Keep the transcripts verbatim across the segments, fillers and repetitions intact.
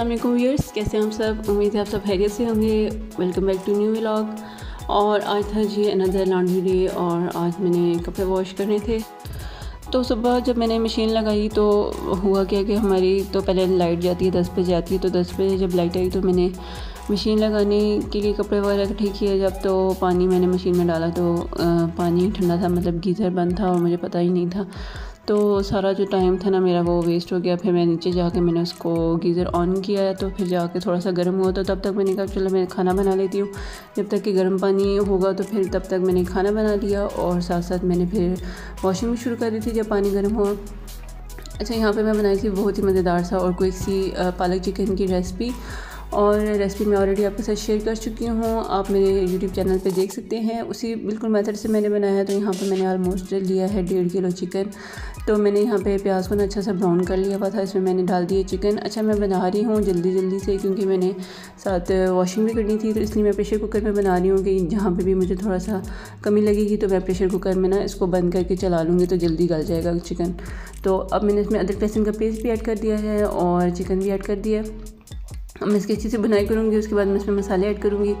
अस्सलाम वालेकुम व्यूअर्स, कैसे हम सब। उम्मीद है आप सब खैरियत से होंगे। Welcome back to new vlog. और आज था जी अनदर लॉन्ड्री डे और आज मैंने कपड़े वॉश करने थे। तो सुबह जब मैंने मशीन लगाई तो हुआ क्या कि हमारी तो पहले लाइट जाती है, दस पे जाती है। तो दस पे जब लाइट आई तो मैंने मशीन लगाने के लिए कपड़े वगैरह इकट्ठे किए। जब तो पानी मैंने मशीन में डाला तो पानी ठंडा था, मतलब गीज़र बंद था और मुझे पता ही नहीं था। तो सारा जो टाइम था ना मेरा वो वेस्ट हो गया। फिर मैं नीचे जाके मैंने उसको गीज़र ऑन किया तो फिर जाके थोड़ा सा गर्म हुआ। तो तब तक मैंने कहा चलो मैं खाना बना लेती हूँ, जब तक कि गर्म पानी होगा। तो फिर तब तक मैंने खाना बना लिया और साथ साथ मैंने फिर वॉशिंग शुरू कर दी थी जब पानी गर्म हुआ। अच्छा, यहाँ पर मैं बनाई थी बहुत ही मज़ेदार सा और क्विक सी पालक चिकन की रेसिपी, और रेसिपी मैं ऑलरेडी आपके साथ शेयर कर चुकी हूँ, आप मेरे यूट्यूब चैनल पे देख सकते हैं। उसी बिल्कुल मेथड से मैंने बनाया है। तो यहाँ पे मैंने ऑलमोस्ट लिया है डेढ़ किलो चिकन। तो मैंने यहाँ पे प्याज को ना अच्छा सा ब्राउन कर लिया हुआ था, इसमें मैंने डाल दिए चिकन। अच्छा, मैं बना रही हूँ जल्दी जल्दी से क्योंकि मैंने साथ वॉशिंग भी करनी थी, तो इसलिए मैं प्रेशर कुकर में बना रही हूँ कि जहाँ पर भी मुझे थोड़ा सा कमी लगेगी तो मैं प्रेशर कुकर में ना इसको बंद करके चला लूँगी तो जल्दी गल जाएगा चिकन। तो अब मैंने इसमें अदरक लहसुन का पेस्ट भी ऐड कर दिया है और चिकन भी ऐड कर दिया है। मैं इसकी अच्छी से बुनाई करूँगी, उसके बाद मैं इसमें मसाले ऐड करूँगी।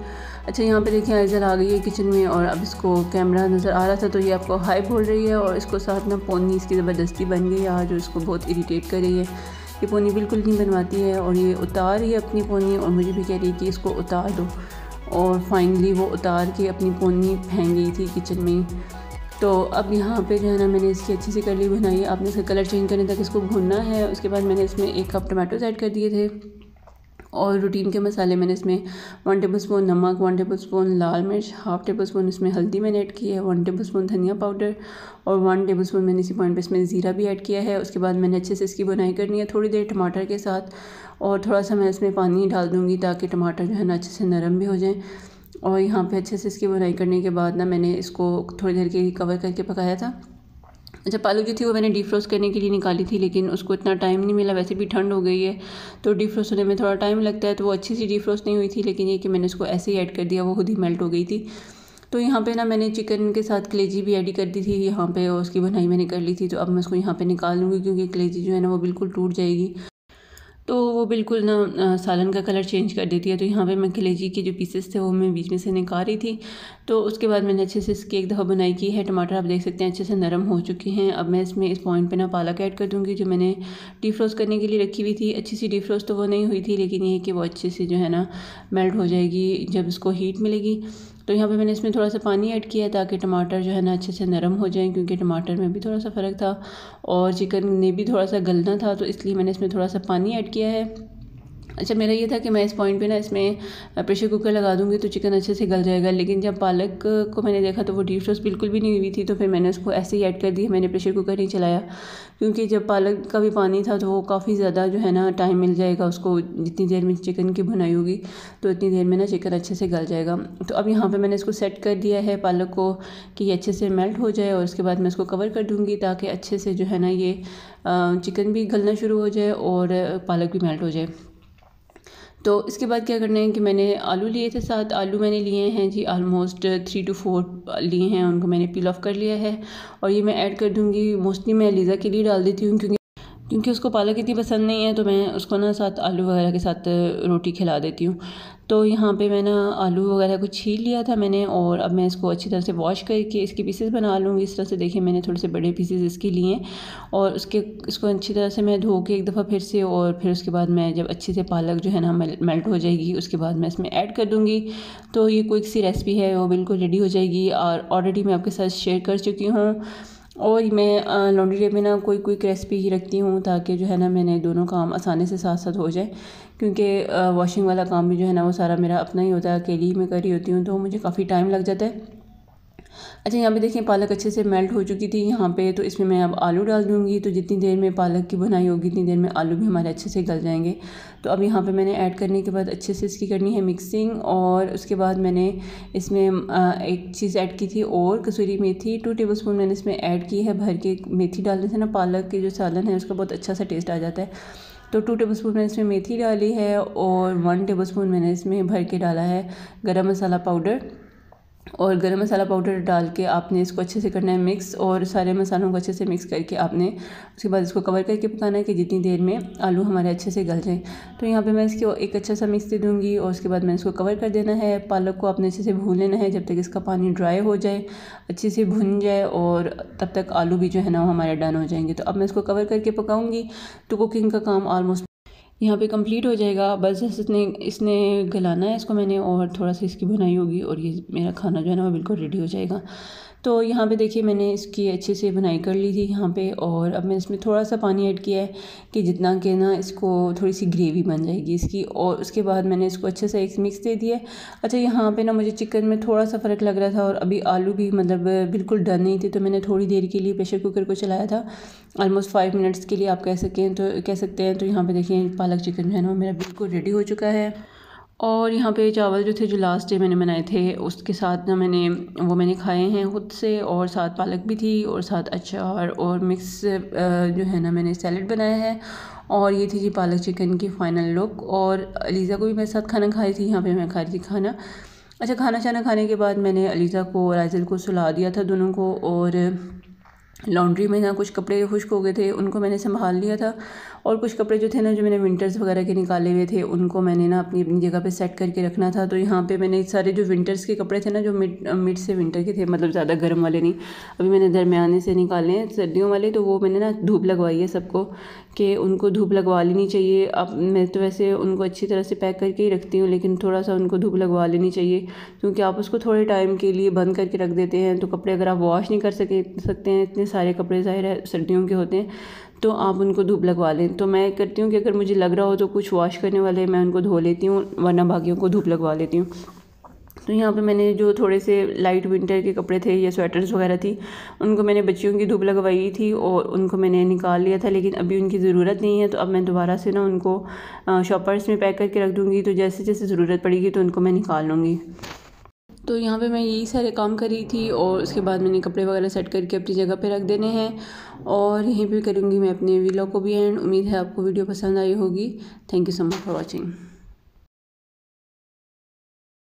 अच्छा, यहाँ पे देखिए आइजर आ गई है किचन में और अब इसको कैमरा नज़र आ रहा था तो ये आपको हाई बोल रही है और इसको साथ ना पोनी इसकी ज़बरदस्ती बन गई है जो इसको बहुत इरिटेट कर रही है। ये पोनी बिल्कुल नहीं बनवाती है और ये उतार रही है अपनी पोनी और मुझे भी कह रही है कि इसको उतार दो, और फाइनली वो उतार के अपनी पोनी फेंक गई थी किचन में। तो अब यहाँ पे जो है ना मैंने इसकी अच्छी सी कर ली बनाई। आपने इसका कलर चेंज करने तक इसको भूनना है। उसके बाद मैंने इसमें एक कप टमाटोज ऐड कर दिए थे और रूटीन के मसाले मैंने इसमें वन टेबलस्पून नमक, वन टेबलस्पून लाल मिर्च, हाफ़ टेबलस्पून इसमें हल्दी मैंने ऐड की है, वन टेबलस्पून धनिया पाउडर और वन टेबलस्पून मैंने इसी पॉइंट पे इसमें ज़ीरा भी ऐड किया है। उसके बाद मैंने अच्छे से इसकी बुनाई करनी है थोड़ी देर टमाटर के साथ, और थोड़ा सा मैं इसमें पानी डाल दूँगी ताकि टमाटर जो है ना अच्छे से नरम भी हो जाए। और यहाँ पर अच्छे से इसकी बुनाई करने के बाद ना मैंने इसको थोड़ी देर के लिए कवर करके पकाया था। अच्छा, पालक जो थी वो मैंने डीफ्रोस्ट करने के लिए निकाली थी लेकिन उसको इतना टाइम नहीं मिला, वैसे भी ठंड हो गई है तो डीफ्रोस्ट होने में थोड़ा टाइम लगता है। तो वो अच्छी सी डीफ्रोस्ट नहीं हुई थी लेकिन ये कि मैंने उसको ऐसे ही ऐड कर दिया, वो खुद ही मेल्ट हो गई थी। तो यहाँ पे ना मैंने चिकन के साथ कलेजी भी ऐड कर दी थी यहाँ पे, उसकी बनाई मैंने कर ली थी। तो अब मैं उसको यहाँ पर निकाल लूँगी क्योंकि कलेजी जो है ना वो बिल्कुल टूट जाएगी, तो वो बिल्कुल ना सालन का कलर चेंज कर देती है। तो यहाँ पे मैं कलेजी के जो पीसेस थे वो मैं बीच में से निकाल रही थी। तो उसके बाद मैंने अच्छे से इसकी एक दफ़ा बनाई की है। टमाटर आप देख सकते हैं अच्छे से नरम हो चुके हैं। अब मैं इसमें इस पॉइंट पे ना पालक ऐड कर दूँगी जो मैंने डीफ्रोस्ट करने के लिए रखी हुई थी। अच्छी सी डीफ्रोस्ट तो वो नहीं हुई थी लेकिन ये कि वो अच्छे से जो है ना मेल्ट हो जाएगी जब इसको हीट मिलेगी। तो यहाँ पे मैंने इसमें थोड़ा सा पानी ऐड किया ताकि टमाटर जो है ना अच्छे से नरम हो जाए क्योंकि टमाटर में भी थोड़ा सा फ़र्क था और चिकन ने भी थोड़ा सा गलना था, तो इसलिए मैंने इसमें थोड़ा सा पानी ऐड किया है। अच्छा, मेरा ये था कि मैं इस पॉइंट पे ना इसमें प्रेशर कुकर लगा दूँगी तो चिकन अच्छे से गल जाएगा, लेकिन जब पालक को मैंने देखा तो वो डीप रोस्ट बिल्कुल भी नहीं हुई थी तो फिर मैंने उसको ऐसे ही ऐड कर दिया। मैंने प्रेशर कुकर नहीं चलाया क्योंकि जब पालक का भी पानी था तो वो काफ़ी ज़्यादा जो है ना टाइम मिल जाएगा उसको, जितनी देर में चिकन की भुनाई होगी तो इतनी देर में ना चिकन अच्छे से गल जाएगा। तो अब यहाँ पर मैंने इसको सेट कर दिया है पालक को कि ये अच्छे से मेल्ट हो जाए और उसके बाद मैं इसको कवर कर दूँगी ताकि अच्छे से जो है ना ये चिकन भी गलना शुरू हो जाए और पालक भी मेल्ट हो जाए। तो इसके बाद क्या करना है कि मैंने आलू लिए थे साथ। आलू मैंने लिए हैं जी आलमोस्ट थ्री टू फोर लिए हैं, उनको मैंने पील ऑफ कर लिया है और ये मैं ऐड कर दूँगी। मोस्टली मैं लीज़ा के लिए डाल देती हूँ क्योंकि क्योंकि उसको पालक इतनी पसंद नहीं है तो मैं उसको ना साथ आलू वगैरह के साथ रोटी खिला देती हूँ। तो यहाँ पे मैं ना आलू वगैरह को छील लिया था मैंने, और अब मैं इसको अच्छी तरह से वॉश करके इसके पीसेस बना लूँगी। इस तरह से देखिए मैंने थोड़े से बड़े पीसेस इसके लिए, और उसके इसको अच्छी तरह से मैं धो के एक दफ़ा फिर से, और फिर उसके बाद मैं जब अच्छे से पालक जो है ना मेल्ट हो जाएगी उसके बाद मैं इसमें ऐड कर दूँगी। तो ये क्विक सी रेसिपी है, वो बिल्कुल रेडी हो जाएगी और ऑलरेडी मैं आपके साथ शेयर कर चुकी हूँ। और मैं लॉन्ड्री डे में ना कोई क्विक रेसिपी ही रखती हूँ ताकि जो है ना मैंने दोनों काम आसानी से साथ साथ हो जाए क्योंकि वॉशिंग वाला काम भी जो है ना वो सारा मेरा अपना ही होता है, अकेली ही मैं कर रही होती हूँ तो मुझे काफ़ी टाइम लग जाता है। अच्छा, यहाँ पे देखिए पालक अच्छे से मेल्ट हो चुकी थी यहाँ पे, तो इसमें मैं अब आलू डाल दूँगी। तो जितनी देर में पालक की भुनाई होगी उतनी देर में आलू भी हमारे अच्छे से गल जाएंगे। तो अब यहाँ पे मैंने ऐड करने के बाद अच्छे से इसकी करनी है मिक्सिंग, और उसके बाद मैंने इसमें एक चीज़ ऐड की थी और कसूरी मेथी टू टेबल स्पून मैंने इसमें ऐड की है। भर के मेथी डालने से ना पालक के जो सालन है उसका बहुत अच्छा सा टेस्ट आ जाता है। तो टू टेबलस्पून मैंने इसमें मेथी डाली है और वन टेबलस्पून मैंने इसमें भर के डाला है गरम मसाला पाउडर। और गरम मसाला पाउडर डाल के आपने इसको अच्छे से करना है मिक्स, और सारे मसालों को अच्छे से मिक्स करके आपने उसके बाद इसको कवर करके पकाना है कि जितनी देर में आलू हमारे अच्छे से गल जाए। तो यहाँ पे मैं इसको एक अच्छा सा मिक्स दे दूँगी और उसके बाद मैंने इसको कवर कर देना है। पालक को आपने अच्छे से भून लेना है जब तक इसका पानी ड्राई हो जाए, अच्छे से भुन जाए, और तब तक आलू भी जो है ना हमारे डन हो जाएंगे। तो अब मैं इसको कवर करके पकाऊँगी। तो कुकिंग का काम ऑलमोस्ट यहाँ पे कंप्लीट हो जाएगा। बस इसने इसने गलाना है इसको मैंने, और थोड़ा सा इसकी भुनाई होगी और ये मेरा खाना जो है ना वो बिल्कुल रेडी हो जाएगा। तो यहाँ पे देखिए मैंने इसकी अच्छे से भुनाई कर ली थी यहाँ पे, और अब मैंने इसमें थोड़ा सा पानी ऐड किया है कि जितना कि ना इसको थोड़ी सी ग्रेवी बन जाएगी इसकी। और उसके बाद मैंने इसको अच्छे से एक मिक्स दे दिया है। अच्छा, यहाँ पे ना मुझे चिकन में थोड़ा सा फ़र्क लग रहा था, और अभी आलू भी मतलब बिल्कुल डन नहीं थे, तो मैंने थोड़ी देर के लिए प्रेशर कुकर को चलाया था, ऑलमोस्ट फाइव मिनट्स के लिए आप कह सकें तो कह सकते हैं। तो यहाँ पर देखिए पालक चिकन जो है ना मेरा बिल्कुल रेडी हो चुका है। और यहाँ पे चावल जो थे जो लास्ट डे मैंने बनाए थे उसके साथ ना मैंने वो मैंने खाए हैं खुद से, और साथ पालक भी थी, और साथ अचार और मिक्स जो है ना मैंने सैलड बनाया है। और ये थी जी पालक चिकन की फ़ाइनल लुक। और अलीज़ा को भी मेरे साथ खाना खा रही थी, यहाँ पे मैं खा रही थी खाना। अच्छा, खाना छाना खाने के बाद मैंने अलीज़ा को और आइजल को सुला दिया था दोनों को, और लॉन्ड्री में ना कुछ कपड़े खुश्क हो गए थे उनको मैंने संभाल लिया था, और कुछ कपड़े जो थे ना जो मैंने विंटर्स वगैरह के निकाले हुए थे उनको मैंने ना अपनी अपनी जगह पे सेट करके रखना था। तो यहाँ पे मैंने सारे जो विंटर्स के कपड़े थे ना जो मिड मिड से विंटर के थे, मतलब ज़्यादा गर्म वाले नहीं, अभी मैंने दरमियाने से निकाले हैं सर्दियों वाले, तो वो मैंने ना धूप लगवाई है सबको कि उनको धूप लगवा लेनी चाहिए। अब मैं तो वैसे उनको अच्छी तरह से पैक करके ही रखती हूँ, लेकिन थोड़ा सा उनको धूप लगवा लेनी चाहिए, क्योंकि आप उसको थोड़े टाइम के लिए बंद करके रख देते हैं तो कपड़े अगर आप वॉश नहीं कर सके सकते हैं, इतने सारे कपड़े ज़ाहिर है सर्दियों के होते हैं, तो आप उनको धूप लगवा लें। तो मैं करती हूँ कि अगर मुझे लग रहा हो तो कुछ वॉश करने वाले मैं उनको धो लेती हूँ, वरना बाकियों को धूप लगवा लेती हूँ। तो यहाँ पे मैंने जो थोड़े से लाइट विंटर के कपड़े थे या स्वेटर्स वगैरह थी उनको मैंने बच्चियों की धूप लगवाई थी, और उनको मैंने निकाल लिया था, लेकिन अभी उनकी ज़रूरत नहीं है। तो अब मैं दोबारा से ना उनको शॉपर्स में पैक करके रख दूँगी, तो जैसे जैसे ज़रूरत पड़ेगी तो उनको मैं निकाल लूँगी। तो यहाँ पे मैं यही सारे काम कर रही थी, और उसके बाद मैंने कपड़े वगैरह सेट करके अपनी जगह पे रख देने हैं, और यहीं पे करूँगी मैं अपने व्लॉग को भी एंड। उम्मीद है आपको वीडियो पसंद आई होगी। Thank you so much for watching.